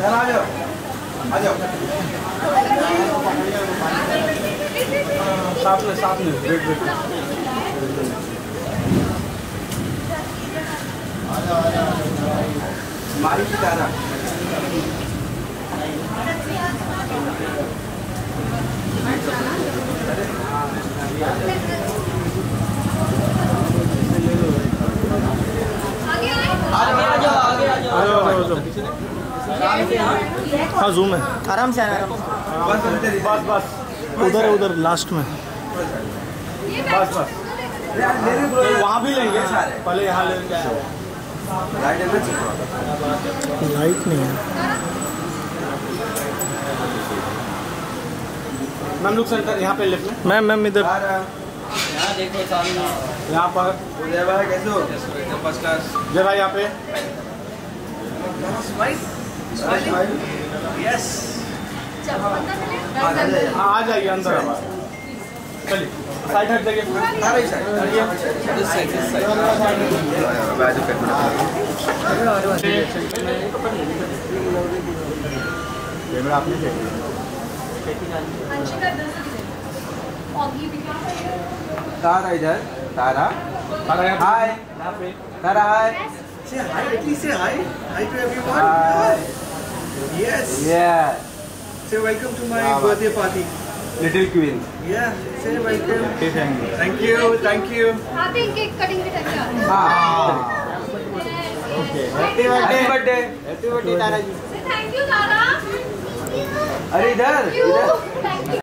साथ में wait wait मारी की तारा हाँ ज़ूम है आराम से बस बस उधर उधर लास्ट में बस बस वहाँ भी लेंगे पहले यहाँ लेंगे लाइट नहीं है मैम लुक सेंटर यहाँ पे लेफ्ट मैम मैम इधर यहाँ देखो सामने यहाँ पर जय भाई कैसे हो जय भाई यहाँ पे यस आ जाइए अंदर चलिए साइड हट जाइए कैमरा आपने तारा इधर Tara hi Tara hi Say hi, at least say hi. Hi to everyone. Hi. Yes. Yeah. Say welcome to my birthday party. Little Queen. Yeah. Say welcome. Okay, thank you. Thank you. Thank you. Happy cake cutting के time पे. हाँ. Okay. Happy birthday. Happy birthday. Happy birthday Tara ji. Say thank you तारा. अरे इधर. Thank you.